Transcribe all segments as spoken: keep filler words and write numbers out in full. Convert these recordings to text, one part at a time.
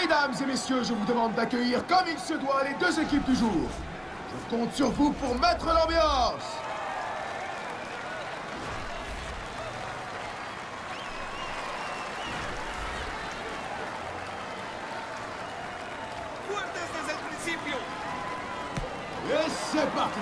Mesdames et messieurs, je vous demande d'accueillir comme il se doit les deux équipes du jour. Je compte sur vous pour mettre l'ambiance. Et c'est parti.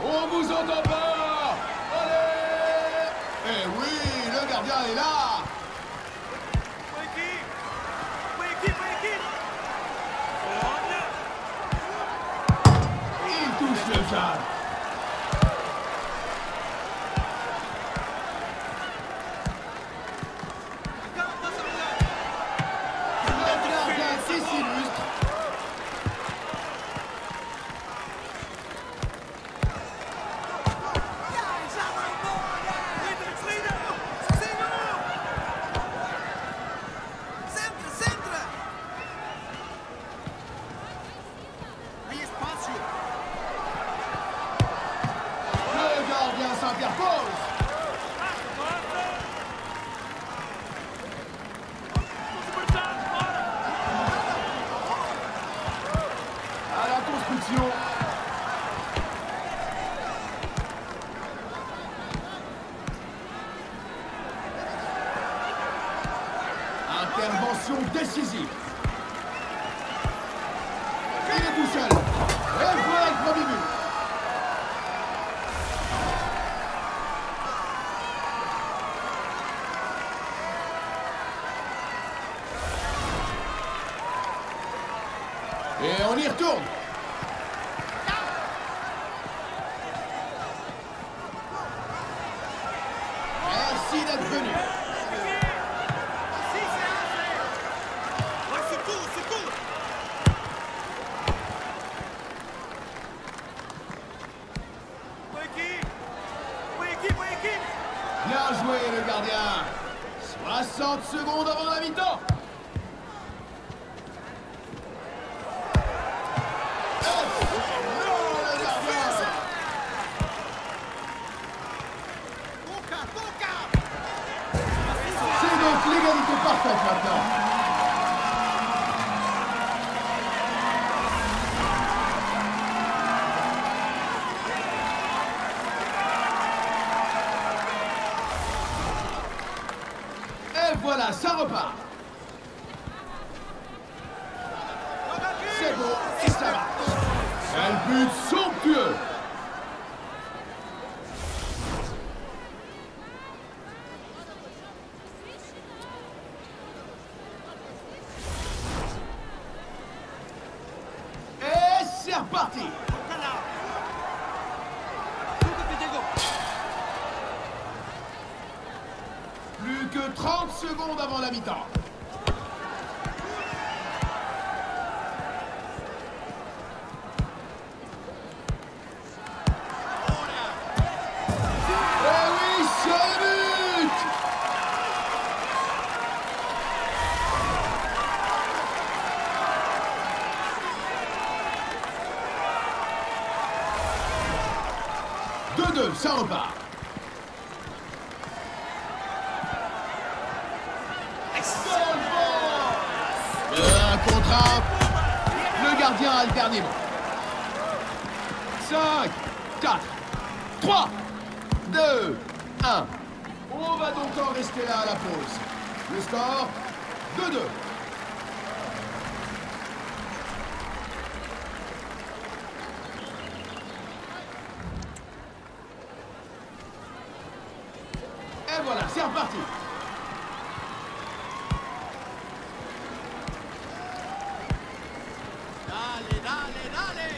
On vous entend pas! Allez! Eh oui, le gardien est là! Il touche le cadre! Intervention décisive. Il est tout seul. Et voilà le premier but. Et on y retourne. Merci d'être venu. Bien joué, le gardien. soixante secondes avant la mi-temps. L'égalité parfaite maintenant. Et voilà, ça repart. C'est beau et ça marche. Quel but somptueux. C'est reparti. Plus que trente secondes avant la mi-temps. deux deux, ça repart. Un contre un. Le gardien a le dernier mot. cinq, quatre, trois, deux, un. On va donc en rester là à la pause. Le score, deux deux. Et voilà, c'est reparti. Allez, allez, allez.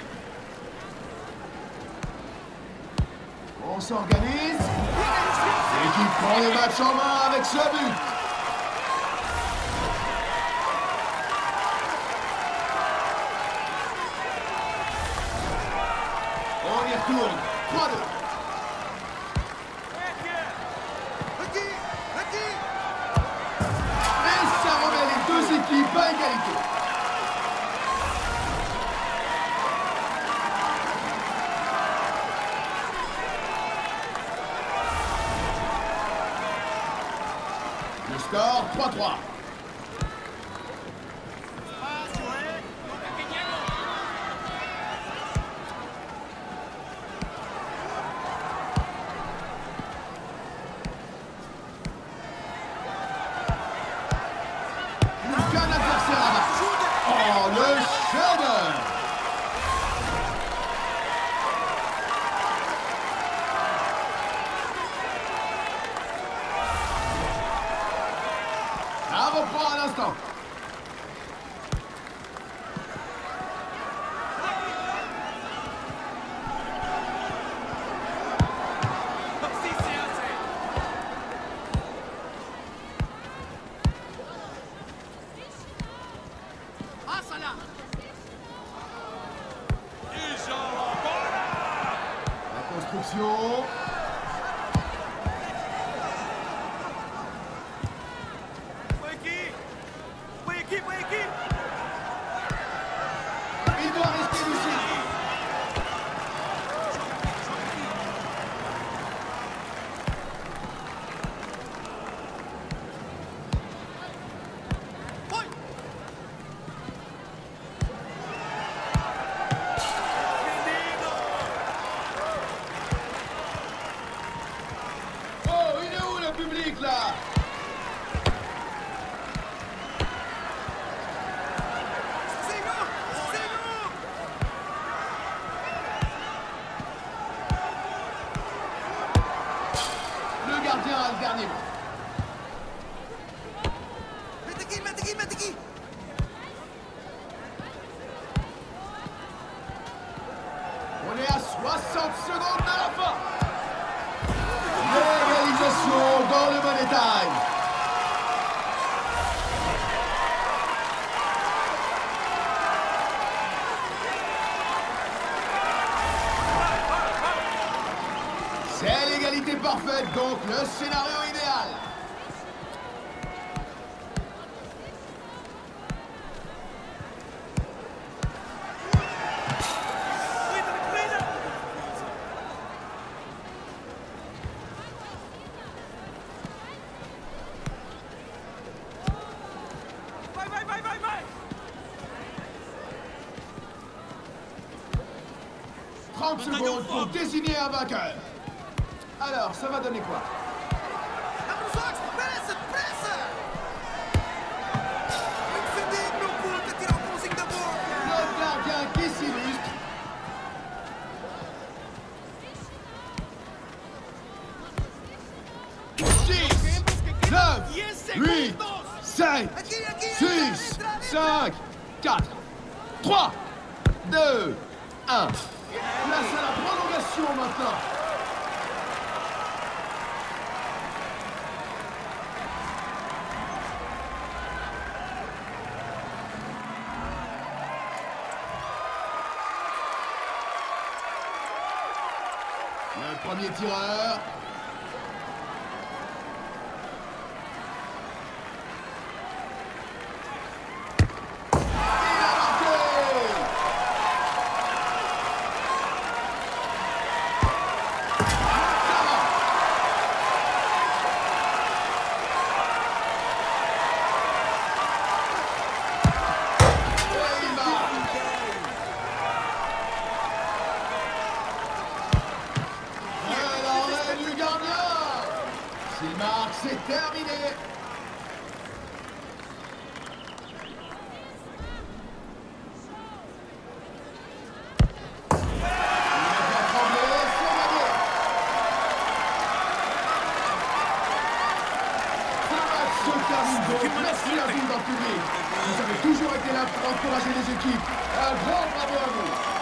On s'organise. L'équipe prend le match en main avec ce but. On y retourne. trois à deux. Équipe à égalité. Le score trois à trois. Parfaite, donc le scénario idéal. Bye, bye, bye, bye, bye. trente secondes pour désigner un vainqueur. Alors, ça va donner quoi? L'Ontarien qui s'illustre. dix, neuf, huit, sept, six, cinq, quatre, trois, deux, un. Place à la prolongation maintenant. Premier tireur. Vous avez toujours été là pour encourager les équipes. Un grand bravo à vous.